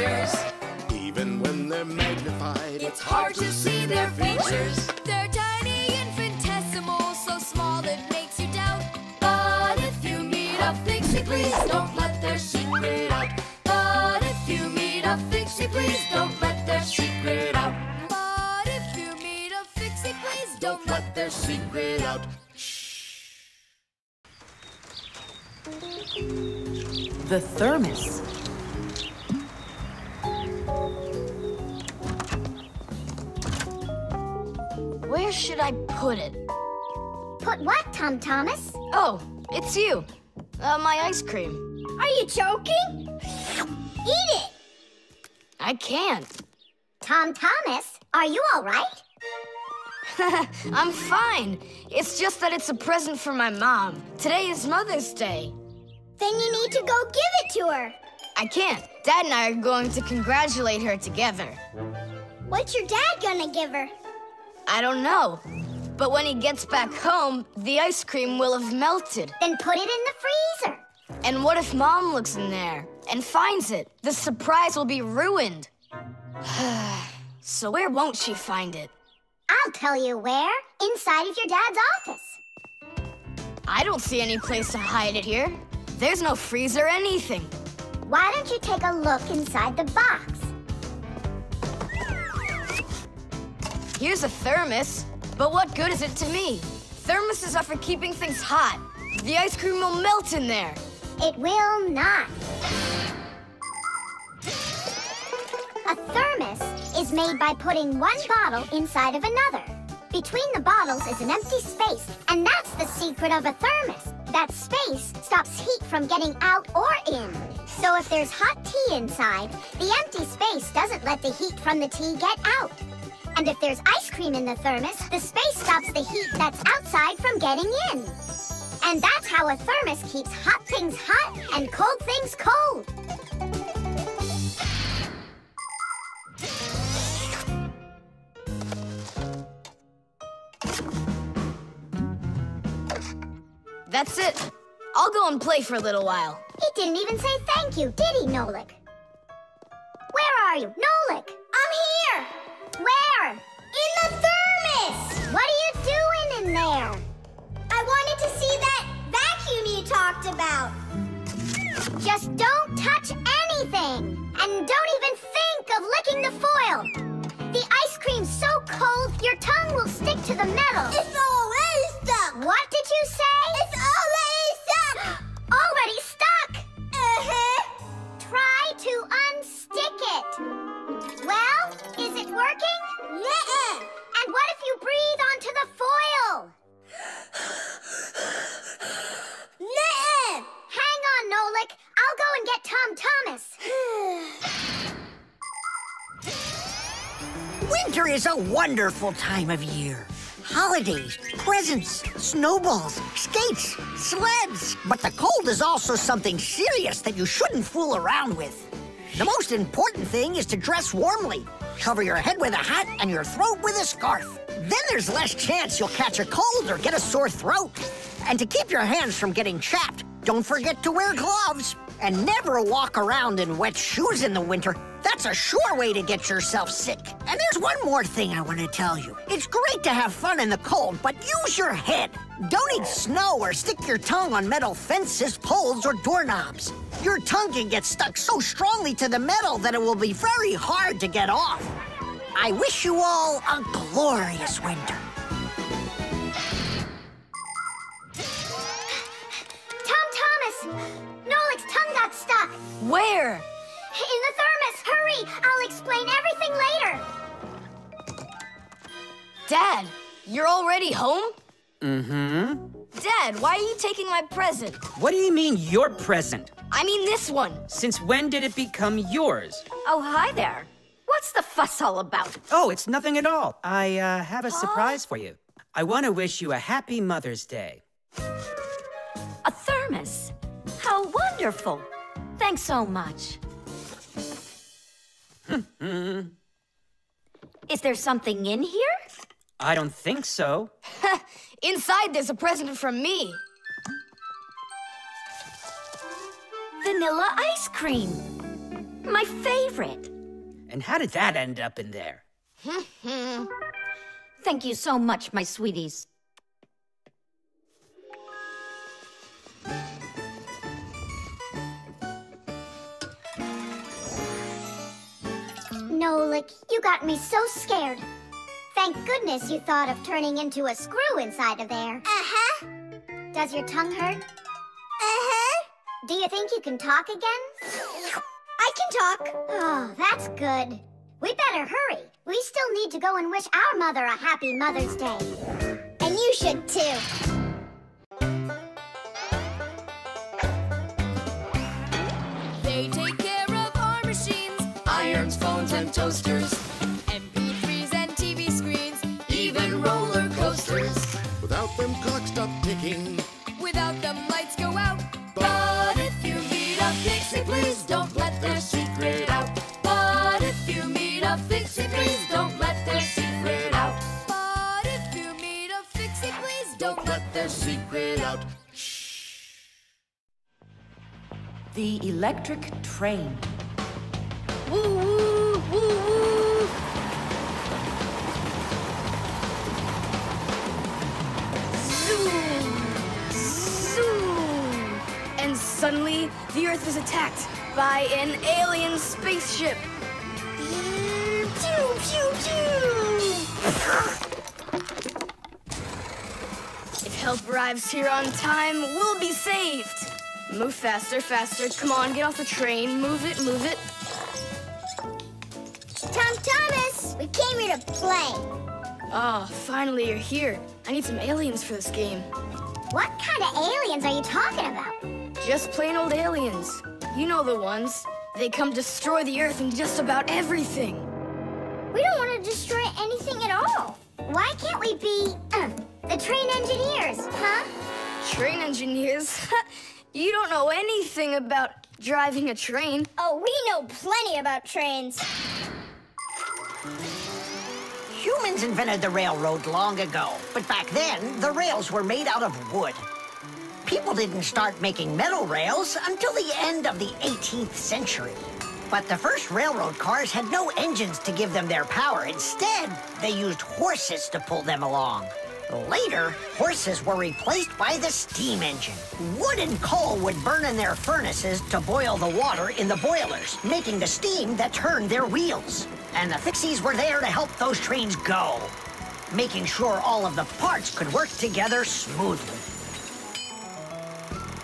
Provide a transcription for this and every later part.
pictures. Even when they're magnified, it's hard to see their features. They're tiny, infinitesimal, so small it makes you doubt. But if you meet a Fixie, please don't let their secret out. But if you meet a Fixie, please don't let their secret out. But if you meet a Fixie, please don't let their secret out. The thermos. Where should I put it? Put what, Tom Thomas? Oh, it's you. My ice cream. Are you joking? Eat it! I can't. Tom Thomas, are you all right? I'm fine. It's just that it's a present for my mom. Today is Mother's Day. Then you need to go give it to her. I can't. Dad and I are going to congratulate her together. What's your dad gonna give her? I don't know. But when he gets back home, the ice cream will have melted. Then put it in the freezer. And what if Mom looks in there and finds it? The surprise will be ruined. So where won't she find it? I'll tell you where. Inside of your dad's office. I don't see any place to hide it here. There's no freezer or anything. Why don't you take a look inside the box? Here's a thermos, but what good is it to me? Thermoses are for keeping things hot. The ice cream will melt in there. It will not. A thermos is made by putting one bottle inside of another. Between the bottles is an empty space, and that's the secret of a thermos. That space stops heat from getting out or in. So if there's hot tea inside, the empty space doesn't let the heat from the tea get out. And if there's ice cream in the thermos, the space stops the heat that's outside from getting in. And that's how a thermos keeps hot things hot and cold things cold. That's it. I'll go and play for a little while. He didn't even say thank you, did he, Nolik? Where are you? Nolik! I'm here! Where? In the thermos! What are you doing in there? I wanted to see that vacuum you talked about. Just don't touch anything! And don't even think of licking the foil! The ice cream's so cold, your tongue will stick to the metal. It's already stuck! What did you say? It's already stuck! Already stuck? Uh-huh. Try to unstick it. Well, is it working? Yeah. And what if you breathe onto the foil? Yeah. Hang on, Nolik. I'll go and get Tom Thomas. Winter is a wonderful time of year. Holidays, presents, snowballs, skates, sleds. But the cold is also something serious that you shouldn't fool around with. The most important thing is to dress warmly. Cover your head with a hat and your throat with a scarf. Then there's less chance you'll catch a cold or get a sore throat. And to keep your hands from getting chapped, don't forget to wear gloves. And never walk around in wet shoes in the winter. That's a sure way to get yourself sick. And there's one more thing I want to tell you. It's great to have fun in the cold, but use your head. Don't eat snow or stick your tongue on metal fences, poles, or doorknobs. Your tongue can get stuck so strongly to the metal that it will be very hard to get off. I wish you all a glorious winter. Tom Thomas! Nolik's tongue got stuck. Where? In the thermos. Hurry! I'll explain everything later. Dad, you're already home? Mm-hmm. Dad, why are you taking my present? What do you mean, your present? I mean this one. Since when did it become yours? Oh, hi there. What's the fuss all about? Oh, it's nothing at all. I have a surprise for you. I want to wish you a happy Mother's Day. A thermos? How wonderful. Thanks so much. Is there something in here? I don't think so. Inside there's a present from me. Vanilla ice cream. My favorite. And how did that end up in there? Thank you so much, my sweeties. Nolik, you got me so scared. Thank goodness you thought of turning into a screw inside of there. Uh-huh. Does your tongue hurt? Uh-huh. Do you think you can talk again? I can talk. Oh, that's good. We better hurry. We still need to go and wish our mother a happy Mother's Day. And you should too. Phones and toasters, MP3s and TV screens, even roller coasters. Without them, clocks stop ticking. Without them, lights go out. But if you meet a Fixie, please don't let their secret out. But if you meet a Fixie, please don't let their secret out. But if you meet a Fixie, please don't let their secret out. Shh. The electric train. Woo woo woo woo! Zoom! Zoom! And suddenly, the Earth is attacked by an alien spaceship. Pew pew pew! If help arrives here on time, we'll be saved. Move faster, faster! Come on, get off the train. Move it, move it. Tom Thomas! We came here to play. Oh, finally you're here. I need some aliens for this game. What kind of aliens are you talking about? Just plain old aliens. You know the ones. They come destroy the Earth and just about everything. We don't want to destroy anything at all. Why can't we be the train engineers, huh? Train engineers? You don't know anything about driving a train. Oh, we know plenty about trains. Humans invented the railroad long ago, but back then, the rails were made out of wood. People didn't start making metal rails until the end of the 18th century. But the first railroad cars had no engines to give them their power. Instead, they used horses to pull them along. Later, horses were replaced by the steam engine. Wood and coal would burn in their furnaces to boil the water in the boilers, making the steam that turned their wheels. And the Fixies were there to help those trains go, making sure all of the parts could work together smoothly.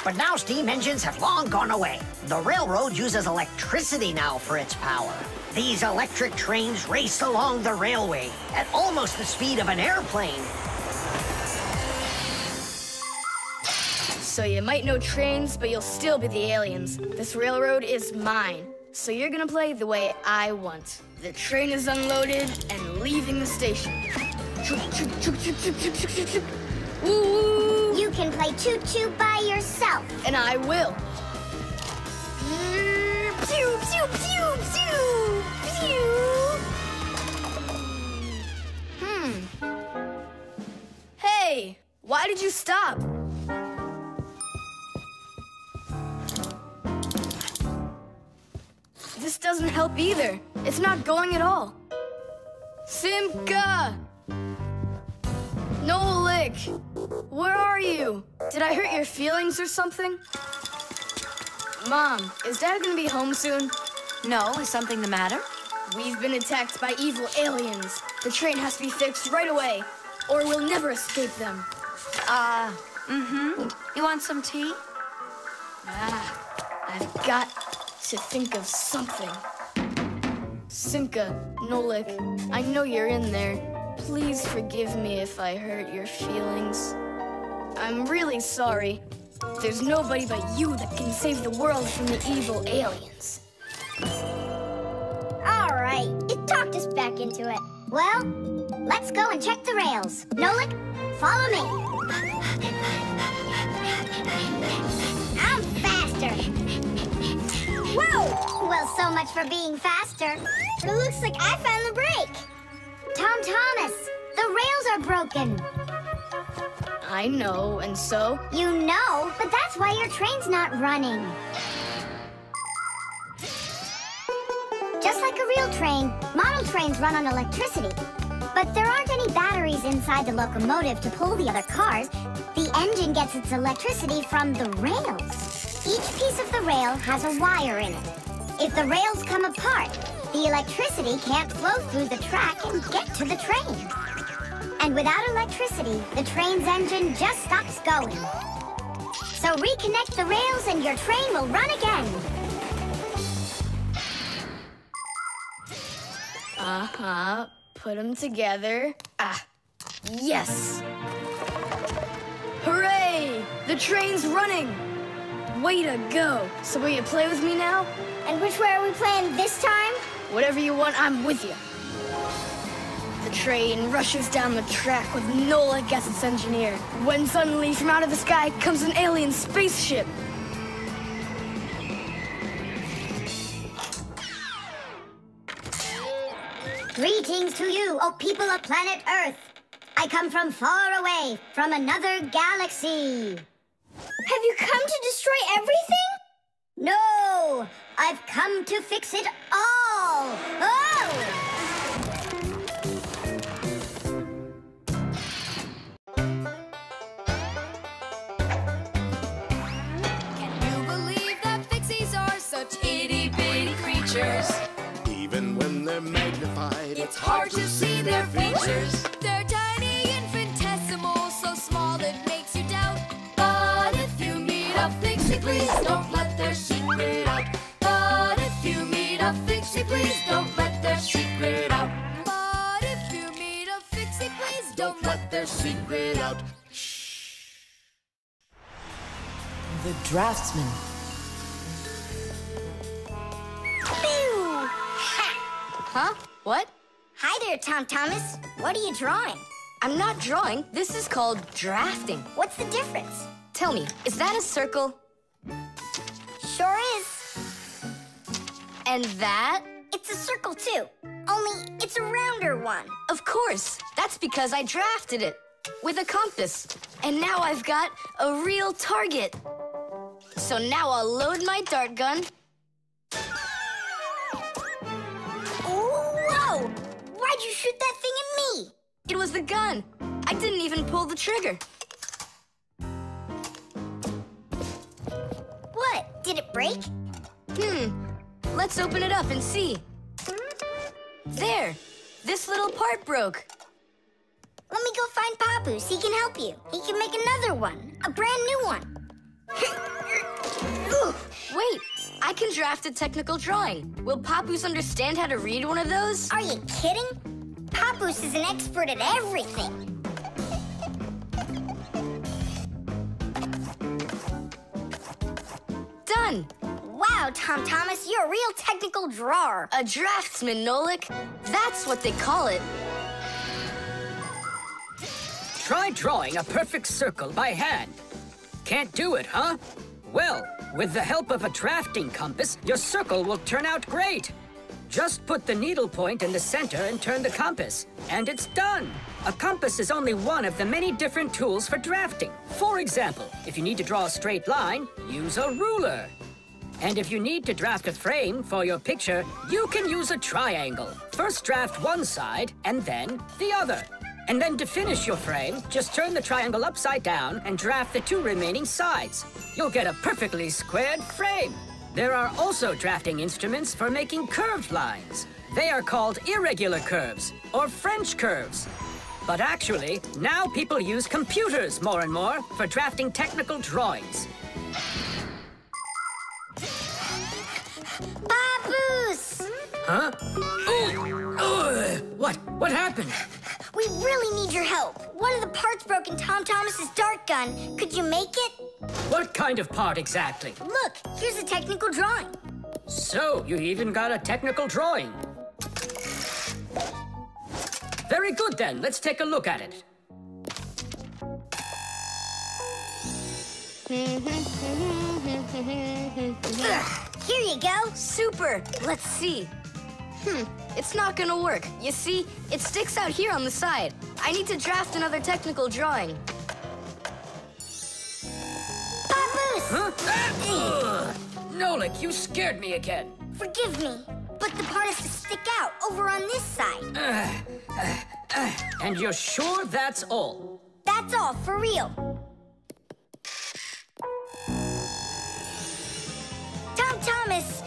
But now steam engines have long gone away. The railroad uses electricity now for its power. These electric trains race along the railway at almost the speed of an airplane. So you might know trains, but you'll still be the aliens. This railroad is mine, so you're gonna play the way I want. The train is unloaded and leaving the station. Woo! You can play choo-choo by yourself. And I will. Pew, pew, pew, pew, pew. Hey, why did you stop? This doesn't help either. It's not going at all. Simka! Nolik! Where are you? Did I hurt your feelings or something? Mom, is Dad gonna be home soon? No, is something the matter? We've been attacked by evil aliens. The train has to be fixed right away, or we'll never escape them. You want some tea? I've got to think of something. Simka, Nolik, I know you're in there. Please forgive me if I hurt your feelings. I'm really sorry. There's nobody but you that can save the world from the evil aliens. All right, you talked us back into it. Well, let's go and check the rails. Nolik, follow me. I'm faster. Whoa! Well, so much for being faster. But it looks like I found the brake. Tom Thomas, the rails are broken. I know, and so? You know, but that's why your train's not running. train, model trains run on electricity. But there aren't any batteries inside the locomotive to pull the other cars. The engine gets its electricity from the rails. Each piece of the rail has a wire in it. If the rails come apart, the electricity can't flow through the track and get to the train. And without electricity, the train's engine just stops going. So reconnect the rails and your train will run again. Uh-huh. Put them together. Ah, yes! Hooray! The train's running! Way to go! So will you play with me now? And which way are we playing this time? Whatever you want, I'm with you. The train rushes down the track with Nolik as its engineer, when suddenly from out of the sky comes an alien spaceship. Greetings to you, O people of planet Earth. I come from far away, from another galaxy. Have you come to destroy everything? No, I've come to fix it all. Oh! Can you believe that Fixies are such itty-bitty creatures? Even when they're magnified, it's hard to see their features. They're tiny, infinitesimal, so small it makes you doubt. But if you meet a Fixie, please don't let their secret out. But if you meet a Fixie, please don't let their secret out. But if you meet a Fixie, please don't let their secret out. Shh. The Draftsman. Huh? What? Hi there, Tom Thomas. What are you drawing? I'm not drawing. This is called drafting. What's the difference? Tell me, is that a circle? Sure is. And that? It's a circle too, only it's a rounder one. Of course. That's because I drafted it with a compass. And now I've got a real target. So now I'll load my dart gun. Why'd you shoot that thing at me? It was the gun. I didn't even pull the trigger. What? Did it break? Let's open it up and see. There. This little part broke. Let me go find Papus. He can help you. He can make another one. A brand new one. Wait. I can draft a technical drawing. Will Papus understand how to read one of those? Are you kidding? Papus is an expert at everything. Done! Wow, Tom Thomas, you're a real technical drawer. A draftsman, Nolik. That's what they call it. Try drawing a perfect circle by hand. Can't do it, huh? Well, with the help of a drafting compass, your circle will turn out great. Just put the needle point in the center and turn the compass, and it's done. A compass is only one of the many different tools for drafting. For example, if you need to draw a straight line, use a ruler. And if you need to draft a frame for your picture, you can use a triangle. First draft one side, and then the other. And then to finish your frame, just turn the triangle upside down and draft the two remaining sides. You'll get a perfectly squared frame. There are also drafting instruments for making curved lines. They are called irregular curves or French curves. But actually, now people use computers more and more for drafting technical drawings. Papus! Huh? What happened? We really need your help. One of the parts broke in Tom Thomas's dart gun. Could you make it? What kind of part exactly? Look, here's a technical drawing. So, you even got a technical drawing. Very good then, let's take a look at it. Here you go. Super, let's see. It's not gonna work. You see, it sticks out here on the side. I need to draft another technical drawing. Papus! Huh? Nolik, you scared me again. Forgive me, but Click the part has to stick out over on this side. And you're sure that's all? That's all, for real. Tom Thomas,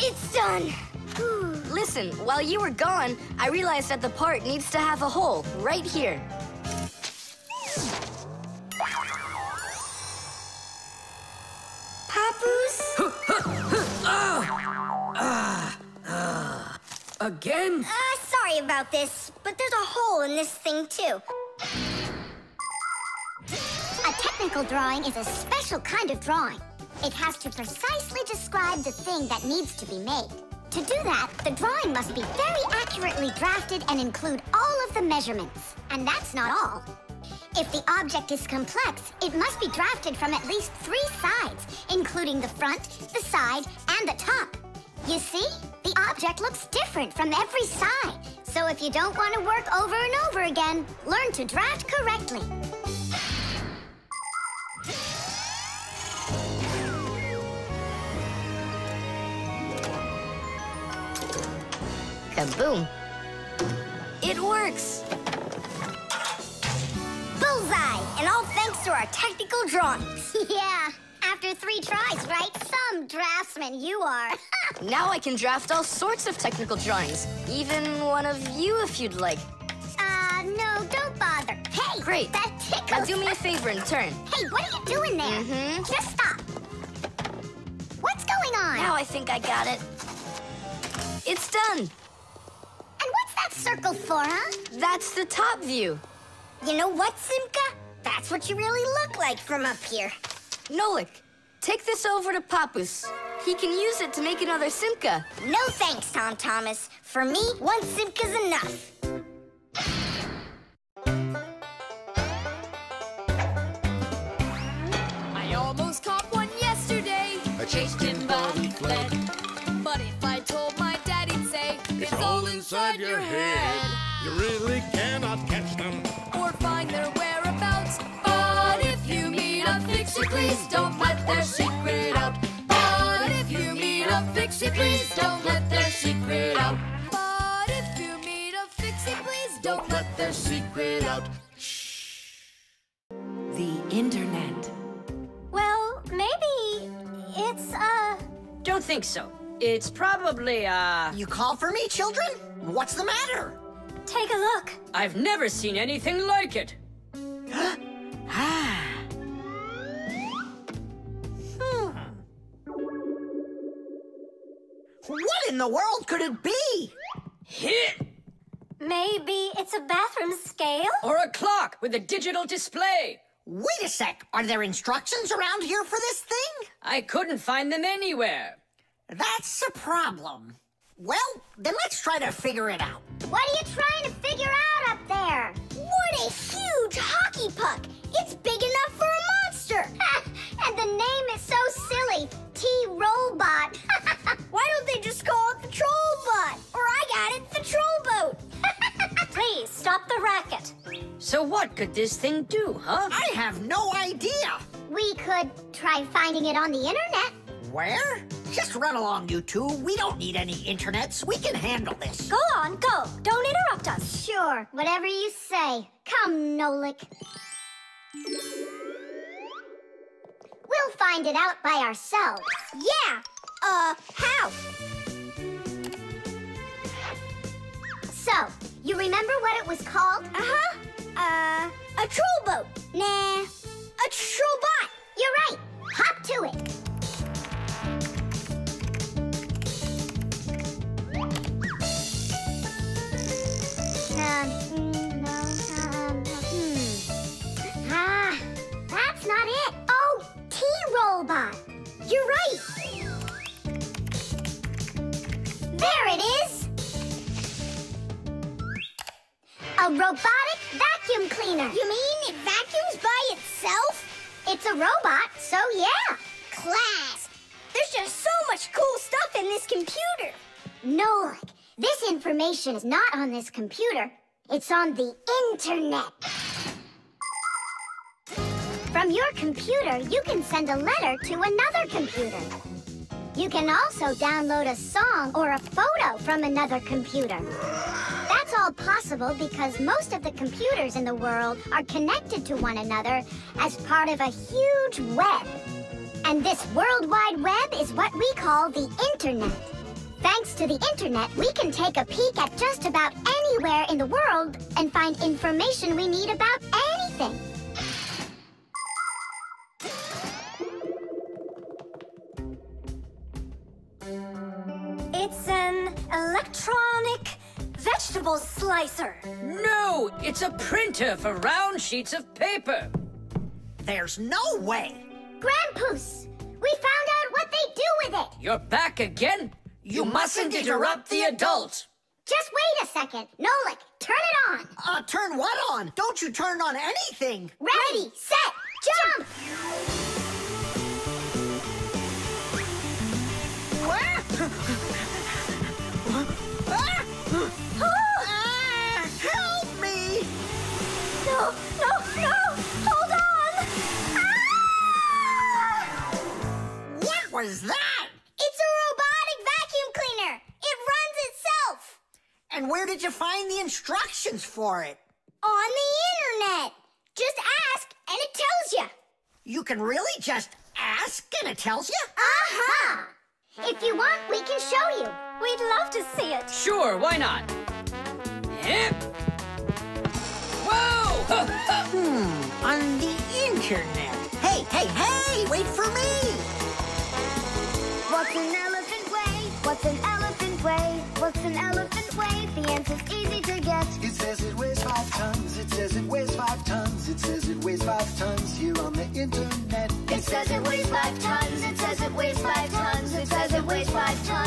it's done. Listen, while you were gone, I realized that the part needs to have a hole right here. Again? Sorry about this, but there's a hole in this thing, too. A technical drawing is a special kind of drawing. It has to precisely describe the thing that needs to be made. To do that, the drawing must be very accurately drafted and include all of the measurements. And that's not all. If the object is complex, it must be drafted from at least 3 sides, including the front, the side, and the top. You see? The object looks different from every side. So if you don't want to work over and over again, learn to draft correctly. Kaboom! It works! Bullseye! And all thanks to our technical drawings. Yeah. After 3 tries, right? Some draftsman you are. Now I can draft all sorts of technical drawings. Even one of you if you'd like. No, don't bother. Hey! Great. That tickles. Now do me a favor and turn. Hey, what are you doing there? Just stop. What's going on? Now I think I got it. It's done. And what's that circle for, huh? That's the top view. You know what, Simka? That's what you really look like from up here. Nolik, take this over to Papus. He can use it to make another Simka. No thanks, Tom Thomas. For me, 1 Simka's enough. I almost caught one yesterday. I chased him, but he fled. But if I told my dad, he'd say, it's all inside your head. You really cannot catch them. Or find their whereabouts. But if you meet a Fixie, please don't let their secret out. But if you meet a Fixie, please don't let their secret out. But if you meet a Fixie, please don't let their secret out. Shh. The internet. Well, maybe it's Don't think so. It's probably You call for me, children? What's the matter? Take a look. I've never seen anything like it. What in the world could it be? Maybe it's a bathroom scale? Or a clock with a digital display. Wait a sec. Are there instructions around here for this thing? I couldn't find them anywhere. That's a problem. Well, then let's try to figure it out. What are you trying to figure out up there? What a huge hockey puck! It's big enough for a monster! And the name is so silly, T-Robot. Why don't they just call it the Troll Bot? Or I got it, the Troll Boat! Please, stop the racket. So what could this thing do, huh? I have no idea. We could try finding it on the internet. Where? Just run along, you two. We don't need any internets. We can handle this. Go on, go. Don't interrupt us. Sure, whatever you say. Come, Nolik. We'll find it out by ourselves. Yeah. How? So, you remember what it was called? A troll boat. Nah, a troll bot. You're right. Hop to it. That's not it. Oh, T-Robot. You're right. There it is. A robotic vacuum cleaner. You mean it vacuums by itself? It's a robot, so yeah. Class. There's just so much cool stuff in this computer. Nolik, this information is not on this computer. It's on the internet. From your computer, you can send a letter to another computer. You can also download a song or a photo from another computer. That's all possible because most of the computers in the world are connected to one another as part of a huge web. And this World Wide Web is what we call the Internet. Thanks to the Internet, we can take a peek at just about anywhere in the world and find information we need about anything. It's an electronic vegetable slicer. No, it's a printer for round sheets of paper. There's no way. Grandpus, we found out what they do with it. You're back again? You mustn't interrupt the adult. Just wait a second. Nolik, turn it on. Turn what on? Don't you turn on anything. Ready, set, jump. Help me! No! Hold on! Ah! What was that? It's a robotic vacuum cleaner. It runs itself. And where did you find the instructions for it? On the internet. Just ask and it tells you. You can really just ask and it tells you? Aha! If you want, we can show you. We'd love to see it. Sure, why not? Yep. Whoa! On the internet. Hey! Wait for me! What's an elephant weigh? What's an elephant weigh? What's an elephant weigh? The answer's easy to get. It says it weighs 5 tons. It says it weighs 5 tons. It says it weighs 5 tons here on the internet. It says it weighs 5 tons. It says it weighs 5 tons. It says it weighs 5 tons.